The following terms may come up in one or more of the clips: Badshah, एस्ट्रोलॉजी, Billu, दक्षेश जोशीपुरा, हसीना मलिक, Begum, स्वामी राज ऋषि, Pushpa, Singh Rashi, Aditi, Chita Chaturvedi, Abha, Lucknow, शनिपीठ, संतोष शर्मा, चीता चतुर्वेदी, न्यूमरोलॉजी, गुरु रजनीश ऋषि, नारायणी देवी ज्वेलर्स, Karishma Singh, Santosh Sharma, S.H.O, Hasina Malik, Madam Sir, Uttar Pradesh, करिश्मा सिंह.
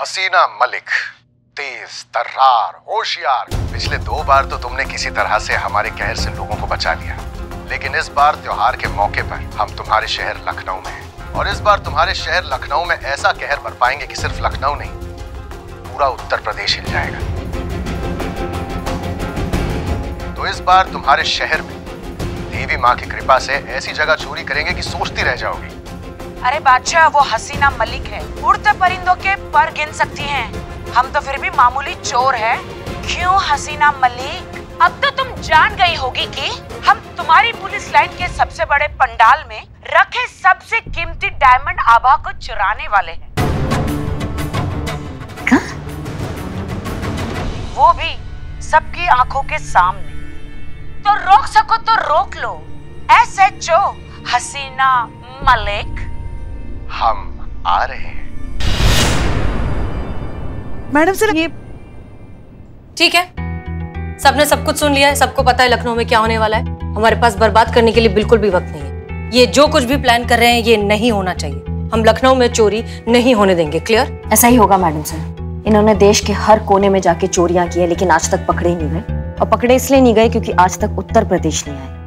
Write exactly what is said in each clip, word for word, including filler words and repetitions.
हसीना मलिक, तेज तर्रार होशियार। पिछले दो बार तो तुमने किसी तरह से हमारे कहर से लोगों को बचा लिया, लेकिन इस बार त्योहार के मौके पर हम तुम्हारे शहर लखनऊ में हैं और इस बार तुम्हारे शहर लखनऊ में ऐसा कहर बरपाएंगे कि सिर्फ लखनऊ नहीं, पूरा उत्तर प्रदेश हिल जाएगा। तो इस बार तुम्हारे शहर में देवी माँ की कृपा से ऐसी जगह चोरी करेंगे कि सोचती रह जाओगी। अरे बादशाह, वो हसीना मलिक है, उड़ते परिंदों के पर गिन सकती हैं। हम तो फिर भी मामूली चोर हैं। क्यों हसीना मलिक, अब तो तुम जान गई होगी कि हम तुम्हारी पुलिस लाइन के सबसे बड़े पंडाल में रखे सबसे कीमती डायमंड आभा को चुराने वाले हैं। का? वो भी सबकी आंखों के सामने। तो रोक सको तो रोक लो S H O हसीना मलिक। हम आ रहे हैं मैडम सर। ये ठीक है, सबने सब कुछ सुन लिया है, सबको पता है लखनऊ में क्या होने वाला है। हमारे पास बर्बाद करने के लिए बिल्कुल भी वक्त नहीं है। ये जो कुछ भी प्लान कर रहे हैं ये नहीं होना चाहिए। हम लखनऊ में चोरी नहीं होने देंगे। क्लियर? ऐसा ही होगा मैडम सर। इन्होंने देश के हर कोने में जाके चोरियां की है, लेकिन आज तक पकड़े ही नहीं गए। और पकड़े इसलिए नहीं गए क्योंकि आज तक उत्तर प्रदेश नहीं आए।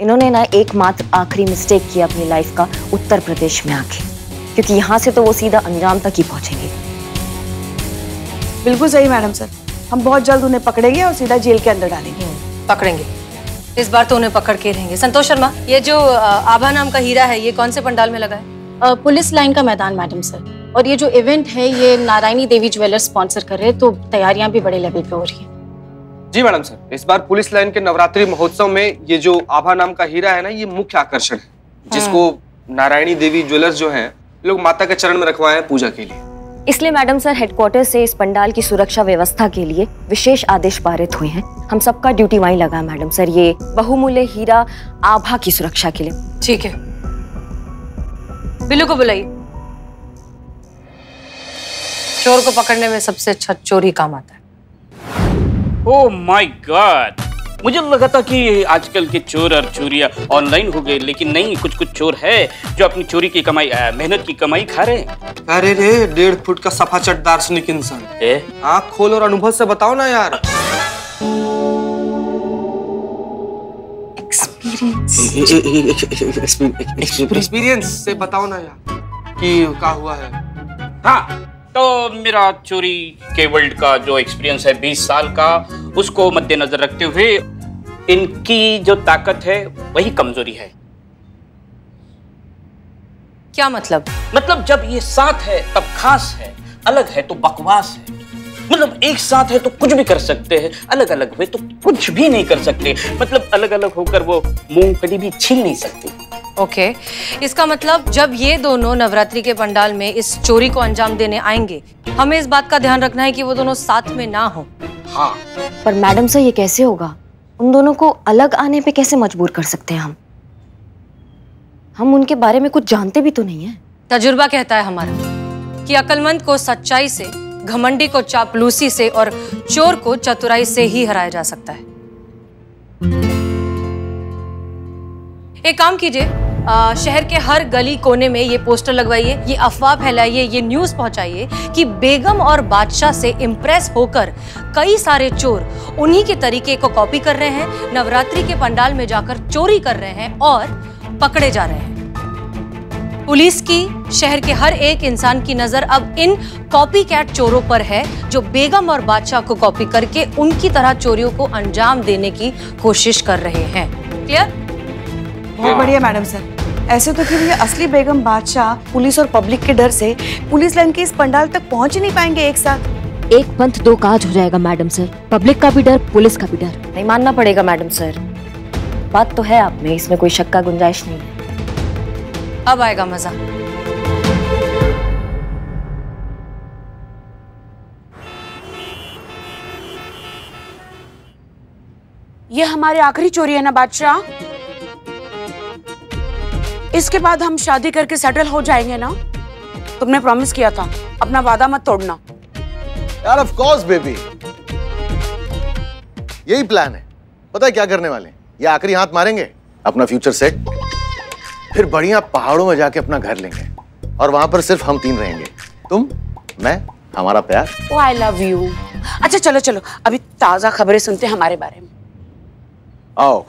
इन्होंने ना एकमात्र आखिरी मिस्टेक किया अपनी लाइफ का, उत्तर प्रदेश में आके, क्योंकि यहाँ से तो वो सीधा अंजाम तक ही पहुँचेंगे। बिल्कुल सही मैडम सर, हम बहुत जल्द उन्हें पकड़ेंगे और सीधा जेल के अंदर डालेंगे। पकड़ेंगे, इस बार तो उन्हें पकड़ के रहेंगे। संतोष शर्मा, ये जो आभा नाम का हीरा है ये कौन से पंडाल में लगा है? पुलिस लाइन का मैदान मैडम सर। और ये जो इवेंट है ये नारायणी देवी ज्वेलर्स स्पॉन्सर कर रहे हैं, तो तैयारियां भी बड़े लेवल पे हो रही है। जी मैडम सर, इस बार पुलिस लाइन के नवरात्रि महोत्सव में ये जो आभा नाम का हीरा है ना, ये मुख्य आकर्षण है, जिसको नारायणी देवी ज्वेलर्स जो हैं लोग माता के चरण में रखवाए हैं पूजा के लिए। इसलिए मैडम सर हेडक्वार्टर से इस पंडाल की सुरक्षा व्यवस्था के लिए विशेष आदेश पारित हुए हैं। हम सबका ड्यूटी वहीं लगा है मैडम सर, ये बहुमूल्य हीरा आभा की सुरक्षा के लिए। ठीक है, बिल्लू को बुलाइए। चोर को पकड़ने में सबसे अच्छा चोरी काम आता है। ओह माय गॉड, मुझे लगा था कि आजकल के चोर और चोरियां ऑनलाइन हो गए, लेकिन नहीं, कुछ कुछ चोर है जो अपनी चोरी की कमाई, मेहनत की कमाई खा रहे हैं। अरे रे, डेढ़ फुट का सफा चट दार्शनिक इंसान, आँख खोल और अनुभव से बताओ ना यार। एक्सपीरियंस एक्सपीरियंस से बताओ ना यार कि क्या हुआ है। हाँ, तो मेरा चोरी के वर्ल्ड का जो एक्सपीरियंस है बीस साल का, उसको मद्देनजर रखते हुए इनकी जो ताकत है वही कमजोरी है। क्या मतलब? मतलब जब ये साथ है तब खास है, अलग है तो बकवास है। मतलब एक साथ है तो कुछ भी कर सकते हैं, अलग अलग हुए तो कुछ भी नहीं कर सकते। मतलब अलग अलग होकर वो मूंगफली भी छील नहीं सकते। Okay okay. इसका मतलब जब ये दोनों नवरात्रि के पंडाल में इस चोरी को अंजाम देने आएंगे, हमें इस बात का ध्यान रखना है कि वो दोनों साथ में ना हो। हाँ, पर मैडम सर ये कैसे होगा? उन दोनों को अलग आने पे कैसे मजबूर कर सकते हैं हम? हम उनके बारे में कुछ जानते भी तो नहीं है। तजुर्बा कहता है हमारा कि अक्लमंद को सच्चाई से, घमंडी को चापलूसी से और चोर को चतुराई से ही हराया जा सकता है। एक काम कीजिए, आ, शहर के हर गली कोने में ये पोस्टर लगवाइए, ये अफवाह फैलाइए, ये न्यूज़ पहुंचाइए कि बेगम और बादशाह से इम्प्रेस होकर कई सारे चोर उन्हीं के तरीके को कॉपी कर रहे हैं, नवरात्रि के पंडाल में जाकर चोरी कर रहे हैं और पकड़े जा रहे हैं। पुलिस की, शहर के हर एक इंसान की नज़र अब इन कॉपी कैट चोरों पर है जो बेगम और बादशाह को कॉपी करके उनकी तरह चोरियों को अंजाम देने की कोशिश कर रहे हैं। क्लियर? बहुत बढ़िया मैडम सर। ऐसे तो फिर ये असली बेगम बादशाह पुलिस और पब्लिक के डर से पुलिस लाइन के इस पंडाल तक पहुंच ही नहीं पाएंगे। एक साथ एक पंथ दो काज हो जाएगा मैडम सर, पब्लिक का भी डर, पुलिस का भी डर। नहीं मानना पड़ेगा मैडम सर, बात तो है आप में, इसमें कोई शक का गुंजाइश नहीं है। अब आएगा मजा। ये हमारी आखिरी चोरी है ना बादशाह, इसके बाद हम शादी करके सेटल हो जाएंगे ना? तुमने प्रॉमिस किया था, अपना वादा मत तोड़ना। यार ऑफ कोर्स बेबी, यही प्लान है। पता है क्या करने वाले हैं? ये आखिरी हाथ मारेंगे, अपना फ्यूचर सेट, फिर बढ़िया पहाड़ों में जाके अपना घर लेंगे। और वहाँ पर सिर्फ हम तीन रहेंगे, तुम, मैं, हमारा प्यार। Oh, I love you. अच्छा चलो चलो, अभी ताजा खबरें सुनते हैं हमारे बारे में। आओ।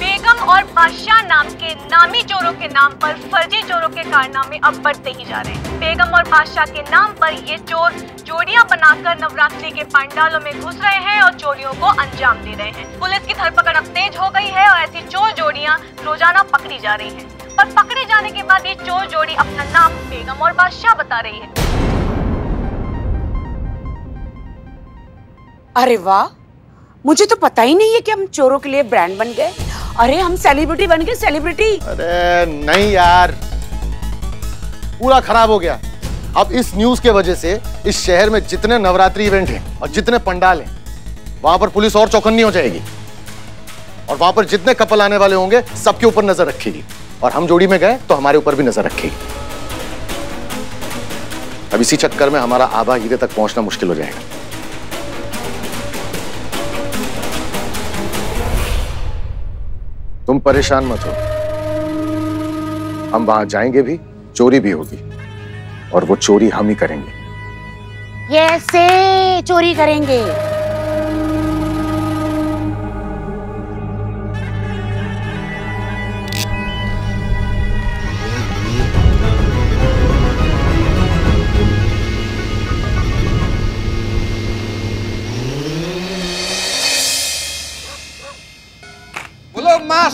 बेगम और बादशाह नाम के नामी चोरों के नाम पर फर्जी चोरों के कारनामे अब बढ़ते ही जा रहे हैं। बेगम और बादशाह के नाम पर ये चोर जोड़ियां बनाकर नवरात्रि के पंडालों में घुस रहे हैं और चोरियों को अंजाम दे रहे हैं। पुलिस की धरपकड़ अब तेज हो गई है और ऐसी चोर जोड़ियां रोजाना पकड़ी जा रही है। पर पकड़े जाने के बाद ये चोर जोड़ी अपना नाम बेगम और बादशाह बता रही है। अरे वाह, मुझे तो पता ही नहीं है कि हम चोरों के लिए ब्रांड बन गए। अरे हम सेलिब्रिटी बन गए, सेलिब्रिटी। अरे नहीं यार, पूरा खराब हो गया। अब इस न्यूज के वजह से इस शहर में जितने नवरात्रि इवेंट हैं और जितने पंडाल हैं, वहां पर पुलिस और चौकन्नी हो जाएगी और वहां पर जितने कपल आने वाले होंगे सबके ऊपर नजर रखेगी। और हम जोड़ी में गए तो हमारे ऊपर भी नजर रखेगी। अब इसी चक्कर में हमारा आभा हीरे तक पहुंचना मुश्किल हो जाएगा। तुम परेशान मत हो, हम वहां जाएंगे भी, चोरी भी होगी और वो चोरी हम ही करेंगे। ये ऐसे चोरी करेंगे।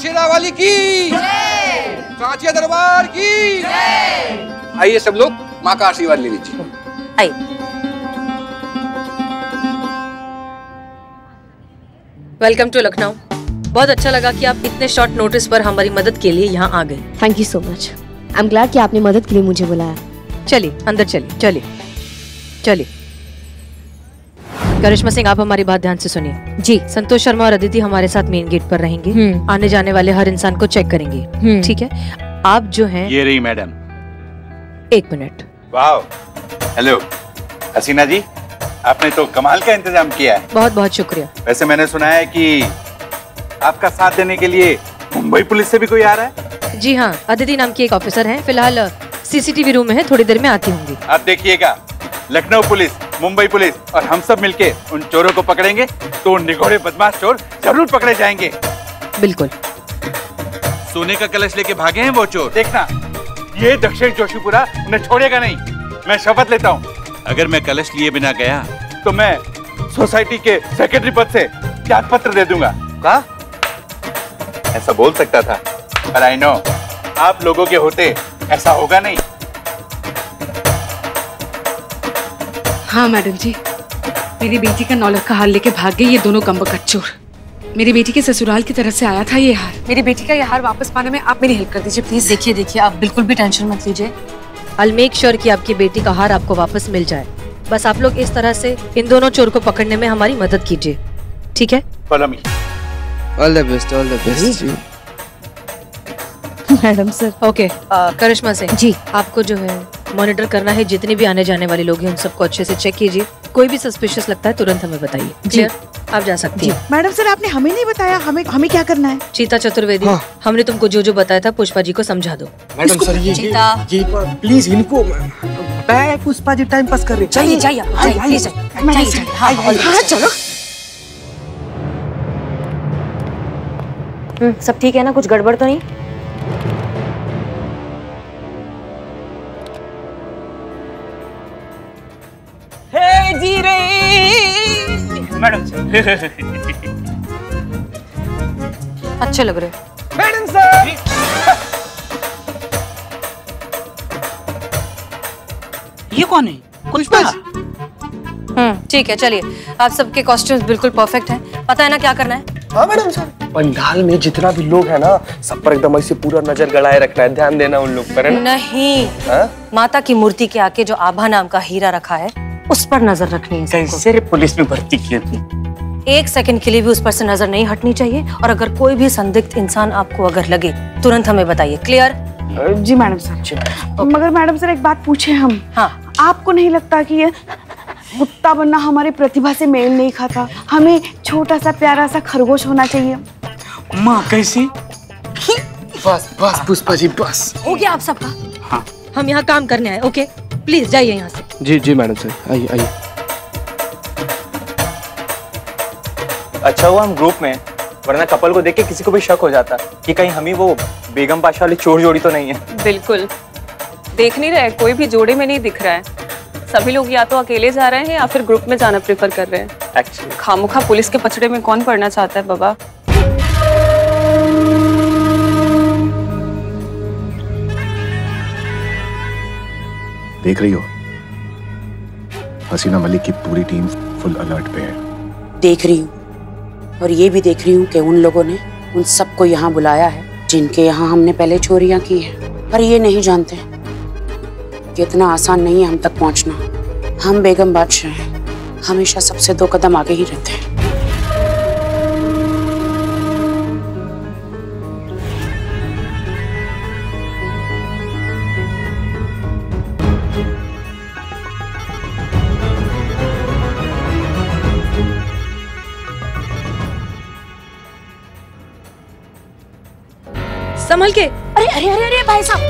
शेरा वाली की जय, दरबार की जय। आइए सब लोग माँ का आशीर्वाद ले लीजिए। आइए वेलकम टू लखनऊ। बहुत अच्छा लगा कि आप इतने शॉर्ट नोटिस पर हमारी मदद के लिए यहाँ आ गए। Thank you so much. I am glad कि आपने मदद के लिए मुझे बुलाया। चलिए अंदर चलिए, चलिए चलिए। करिश्मा सिंह, आप हमारी बात ध्यान से सुनिए। जी। संतोष शर्मा और अदिति हमारे साथ मेन गेट पर रहेंगे, आने जाने वाले हर इंसान को चेक करेंगे, ठीक है? आप जो हैं। ये रही मैडम। एक मिनट। वाओ, हेलो हसीना जी, आपने तो कमाल का इंतजाम किया है। बहुत बहुत शुक्रिया। वैसे मैंने सुना है कि आपका साथ देने के लिए मुंबई पुलिस से भी कोई आ रहा है। जी हाँ, अदिति नाम की एक ऑफिसर है, फिलहाल सीसीटीवी रूम में है, थोड़ी देर में आती होंगी। आप देखिएगा, लखनऊ पुलिस, मुंबई पुलिस और हम सब मिलके उन चोरों को पकड़ेंगे तो निगोड़े बदमाश चोर जरूर पकड़े जाएंगे। बिल्कुल। सोने का कलश लेके भागे हैं वो चोर। देखना, ये दक्षेश जोशीपुरा उन्हें छोड़ेगा नहीं, मैं शपथ लेता हूँ। अगर मैं कलश लिए बिना गया तो मैं सोसाइटी के सेक्रेटरी पद से त्याग पत्र दे दूंगा। कहा ऐसा बोल सकता था, पर आई नो आप लोगों के होते ऐसा होगा नहीं। हाँ मैडम जी, मेरी बेटी का नौलख का हार लेके भाग गए ये दोनों कमबख्त चोर। मेरी बेटी के ससुराल की तरफ से आया था ये हार। मेरी बेटी का ये हार वापस पाने में आप मेरी हेल्प कर दीजिए प्लीज। देखिए देखिए, आप बिल्कुल भी टेंशन मत लीजिए। I'll make sure कि आपकी बेटी का हार आपको वापस मिल जाए। बस आप लोग इस तरह से इन दोनों चोर को पकड़ने में हमारी मदद कीजिए, ठीक है? Madam sir. Okay करिश्मा सिंह ji, आपको जो है मॉनिटर करना है, जितने भी आने जाने वाले लोग हैं उन सबको अच्छे से चेक कीजिए। कोई भी सस्पिशियस लगता है तुरंत हमें बताइए। क्लियर, आप जा सकती हैं। मैडम सर, आपने हमें नहीं बताया हमें हमें क्या करना है। चीता चतुर्वेदी, हाँ। हमने तुमको जो जो बताया था पुष्पा जी को समझा दो। मैडम सर, ये चीता जी प्लीज इनको बताया। पुष्पा जी टाइम पास कर रही है। चलिए जाइए, चलो। सब ठीक है ना, कुछ गड़बड़ तो नहीं? मैडम सर, अच्छे लग रहे मैडम सर। ये कौन है? पुष्पा। हम्म, ठीक है, चलिए। आप सबके कॉस्ट्यूम्स बिल्कुल परफेक्ट हैं, पता है ना क्या करना है। हाँ मैडम सर, पंडाल में जितना भी लोग है ना, सब पर एकदम ऐसे पूरा नजर गड़ाए रखना है, ध्यान देना उन लोग पर। नहीं हा? माता की मूर्ति के आगे जो आभा नाम का हीरा रखा है उस पर नजर रखनी है। कैसे पुलिस में भर्ती किए थे? एक सेकंड के लिए भी उस पर से नजर नहीं हटनी चाहिए। और अगर कोई भी संदिग्ध इंसान आपको अगर लगे तुरंत हमें बताइए। क्लियर? जी मैडम सर। मगर मैडम सर एक बात पूछे हम। हाँ। आपको नहीं लगता कि ये कुत्ता बनना हमारी प्रतिभा से मेल नहीं खाता? हमें छोटा सा प्यारा सा खरगोश होना चाहिए। माँ कैसी? बस बस पुष्पा जी बस हो गया आप सबका। हाँ हम यहाँ काम करने आए। ओके प्लीज जाइए यहाँ से। जी जी मैडम सर आइए आइए। अच्छा हुआ हम ग्रुप में, वरना कपल को देख के किसी को भी शक हो जाता कि कहीं हम ही वो बेगम बादशाह वाली चोर जोड़ी तो नहीं है। बिल्कुल देख नहीं रहे, कोई भी जोड़े में नहीं दिख रहा है। सभी लोग या तो अकेले जा रहे हैं या फिर ग्रुप में जाना प्रेफर कर रहे हैं। एक्चुअली खामोखा पुलिस के पचड़े में कौन पड़ना चाहता है बाबा। देख रही हो हसीना मलिक की पूरी टीम फुल अलर्ट पे है। देख रही हूँ और ये भी देख रही हूँ कि उन लोगों ने उन सबको यहाँ बुलाया है जिनके यहाँ हमने पहले चोरियाँ की हैं। पर ये नहीं जानते कि इतना आसान नहीं है हम तक पहुँचना। हम बेगम बादशाह हैं, हमेशा सबसे दो कदम आगे ही रहते हैं। संभल के। अरे अरे अरे अरे भाई साहब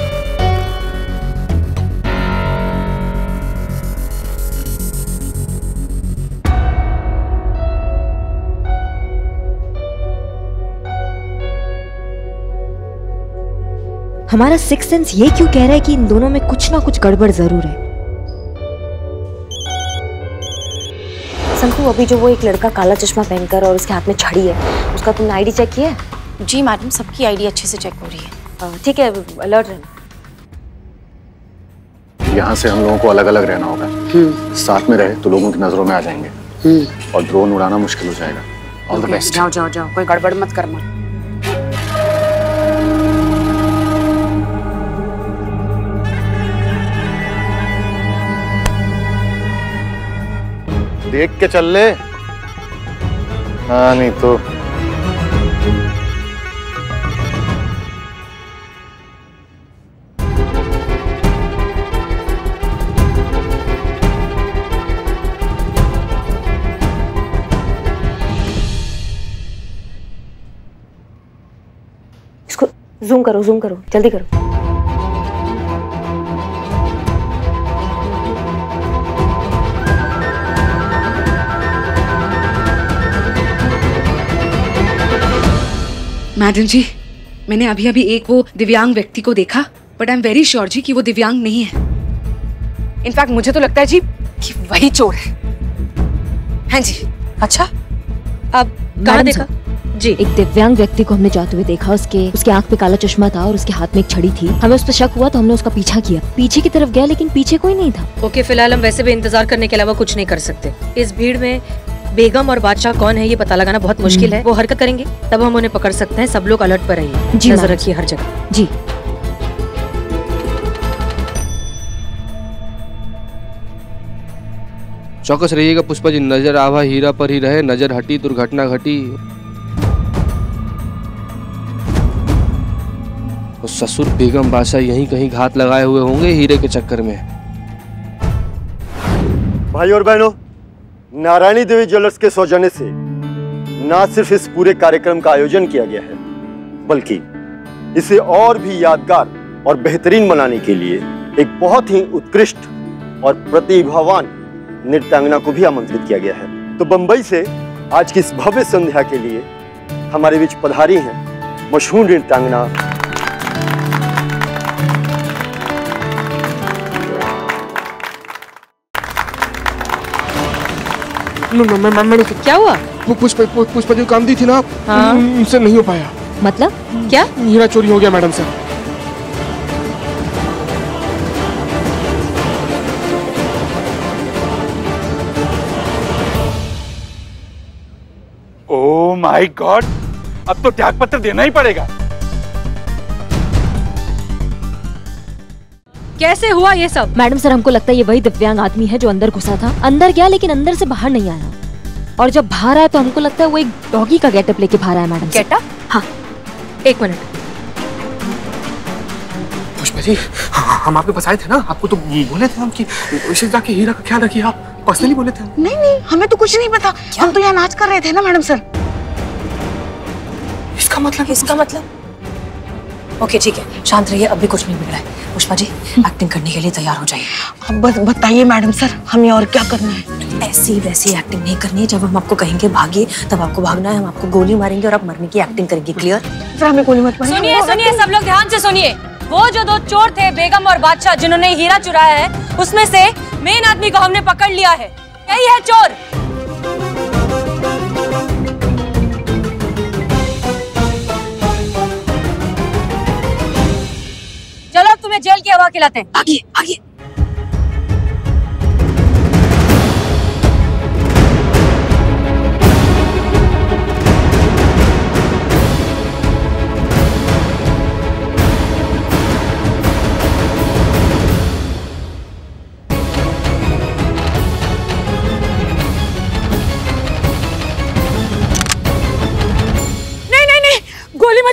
हमारा सिक्स्थ सेंस ये क्यों कह रहा है कि इन दोनों में कुछ ना कुछ गड़बड़ जरूर है। संतू अभी जो वो एक लड़का काला चश्मा पहनकर और उसके हाथ में छड़ी है, उसका तुमने आईडी चेक किया है? जी मैडम सबकी आईडी अच्छे से चेक हो रही है। ठीक है अलर्ट रहना। यहाँ से हम लोगों को अलग अलग रहना होगा। साथ में रहे तो लोगों की नजरों में आ जाएंगे और ड्रोन उड़ाना मुश्किल हो जाएगा। All the best. जाओ जाओ जाओ कोई गड़बड़ मत करना। देख के चल ले। हाँ नहीं तो इसको जूम करो जूम करो जल्दी करो। मैडम जी मैंने अभी अभी एक वो दिव्यांग व्यक्ति को देखा, but I am very sure जी कि वो दिव्यांग नहीं है। इनफैक्ट मुझे तो लगता है जी कि वही चोर है। हैं जी। अच्छा अब कहाँ देखा? जी एक दिव्यांग व्यक्ति को हमने जाते हुए देखा। उसके उसके आंख पे काला चश्मा था और उसके हाथ में एक छड़ी थी। हमें उस पर शक हुआ तो हमने उसका पीछा किया। पीछे की तरफ गया लेकिन पीछे कोई नहीं था। ओके फिलहाल हम वैसे भी इंतजार करने के अलावा कुछ नहीं कर सकते। इस भीड़ में बेगम और बादशाह कौन है ये पता लगाना बहुत मुश्किल है। वो हरकत करेंगे तब हम उन्हें पकड़ सकते हैं। सब लोग अलर्ट पर रहिए, नजर रखिए हर जगह। जी चौकस रहिएगा पुष्पा जी। नजर आभा हीरा पर ही रहे, नजर हटी दुर्घटना घटी। तो ससुर बेगम बादशाह यहीं कहीं घात लगाए हुए होंगे हीरे के चक्कर में। भाई और बहनों नारायणी देवी ज्वेलर्स के सौजन्य से ना सिर्फ इस पूरे कार्यक्रम का आयोजन किया गया है बल्कि इसे और भी यादगार और बेहतरीन बनाने के लिए एक बहुत ही उत्कृष्ट और प्रतिभावान नृत्यांगना को भी आमंत्रित किया गया है। तो बंबई से आज की इस भव्य संध्या के लिए हमारे बीच पधारी हैं मशहूर नृत्यांगना नो नो मैं मैं क्या हुआ? वो पुष्पा पुष्पा जो काम दी थी ना उनसे नहीं हो पाया। मतलब क्या? हीरा चोरी हो गया madam sir. Oh my god अब तो त्याग पत्र देना ही पड़ेगा। कैसे हुआ ये सब? मैडम सर हमको लगता है ये वही दिव्यांग आदमी है जो अंदर घुसा था। अंदर गया लेकिन अंदर से बाहर नहीं आया और जब बाहर आया तो हमको लगता है वो एक डॉगी का गेटअप लेके बाहर आया। Madam getup? हाँ एक मिनट पुष्पा जी हम आपको बताए थे ना, आपको तो बोले थे हम कि इसे जाके हीरा का ख्याल रखिए। आप पर्सनली बोले थे? नहीं नहीं हमें तो कुछ नहीं पता, हम तो यहाँ नाच कर रहे थे ना मैडम सर। इसका मतलब इसका मतलब ओके ठीक है, शांत रहिए, अभी कुछ नहीं बिगड़ा है। पुष्पा जी एक्टिंग करने के लिए तैयार हो जाइए। अब बस बताइए मैडम सर, हमें और क्या करना है? ऐसी वैसी एक्टिंग नहीं करनी है। जब हम आपको कहेंगे भागिए तब आपको भागना है, हम आपको गोली मारेंगे और आप मरने की एक्टिंग करेंगे। क्लियर? सर हमें गोली मत मारिए। सुनिए सुनिए सब लोग ध्यान से सुनिए, वो जो दो चोर थे बेगम और बादशाह जिन्होंने हीरा चुराया है, उसमें से मेन आदमी को हमने पकड़ लिया है, यही है चोर। चलो तुम्हें जेल की हवा खिलाते हैं। आगे आगे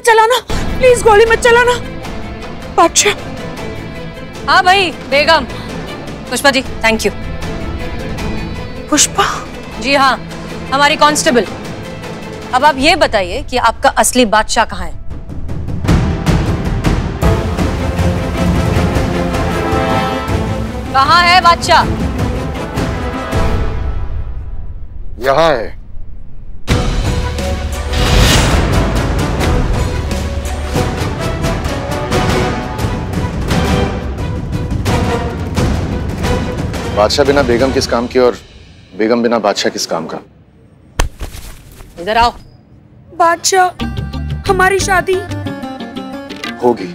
चलाना प्लीज, गोली मत चलाना। अच्छा हाँ भाई बेगम। Pushpa ji thank you. पुष्पा जी हाँ, हमारी कांस्टेबल। अब आप ये बताइए कि आपका असली बादशाह कहाँ है? कहाँ है बादशाह? यहाँ है। बादशाह बिना बेगम किस काम की और बेगम बिना बादशाह किस काम का? इधर आओ। बादशाह हमारी शादी होगी,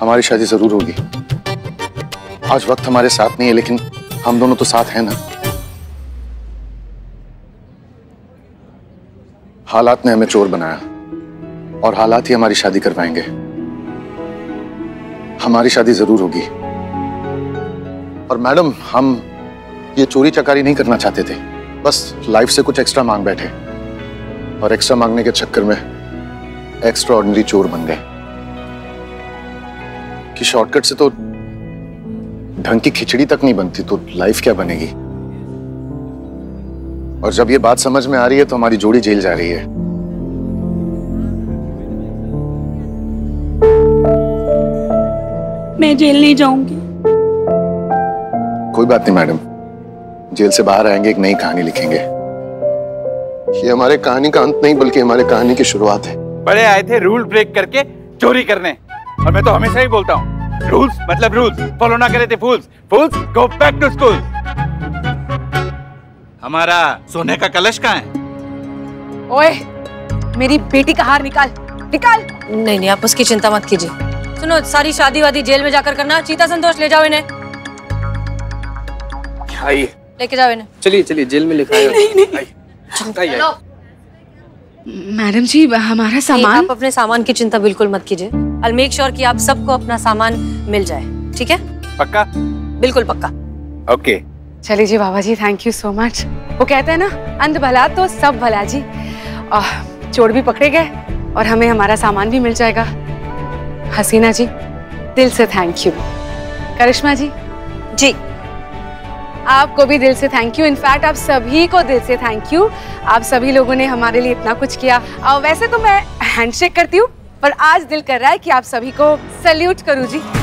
हमारी शादी जरूर होगी। आज वक्त हमारे साथ नहीं है लेकिन हम दोनों तो साथ हैं ना। हालात ने हमें चोर बनाया और हालात ही हमारी शादी करवाएंगे। हमारी शादी जरूर होगी। और मैडम हम ये चोरी चकारी नहीं करना चाहते थे, बस लाइफ से कुछ एक्स्ट्रा मांग बैठे और एक्स्ट्रा मांगने के चक्कर में एक्स्ट्रा ऑर्डिनरी चोर बन गए कि शॉर्टकट से तो ढंग की खिचड़ी तक नहीं बनती तो लाइफ क्या बनेगी। और जब ये बात समझ में आ रही है तो हमारी जोड़ी जेल जा रही है। मैं जेल नहीं जाऊंगी। कोई बात नहीं मैडम, जेल से बाहर आएंगे एक नई कहानी लिखेंगे। ये हमारे कहानी का अंत नहीं बल्कि हमारे कहानी की शुरुआत है। बड़े आए थे रूल ब्रेक करके चोरी करने, और मैं तो हमेशा ही बोलता हूँ रूल्स मतलब रूल्स फॉलो ना करे थे fools, fools go back to school. हमारा सोने का कलश कहाँ है? ओए मेरी बेटी का हार निकाल निकाल। नहीं नहीं आप उसकी चिंता मत कीजिए। सुनो सारी शादी वादी जेल में जाकर करना। चीता संतोष ले जाओ इन्हें, आइए लेके जाओ इन्हें। चलिए चलिए जेल में लेकर आओ। नहीं नहीं, नहीं। आइए। मैडम जी हमारा सामान। आप अपने सामान की चिंता बिल्कुल मत कीजिए। I'll make sure कि आप सबको अपना सामान मिल जाए। ठीक है? पक्का? बिल्कुल पक्का। ओके। चलिए जी बाबा जी थैंक यू सो मच। वो कहते हैं ना अंध भला तो सब भला जी। और चोर भी पकड़े गए और हमें हमारा सामान भी मिल जाएगा। हसीना जी दिल से थैंक यू। करिश्मा जी जी आपको भी दिल से थैंक यू। इनफैक्ट आप सभी को दिल से थैंक यू। आप सभी लोगों ने हमारे लिए इतना कुछ किया। और वैसे तो मैं हैंडशेक करती हूँ पर आज दिल कर रहा है कि आप सभी को सैल्यूट करूँ जी।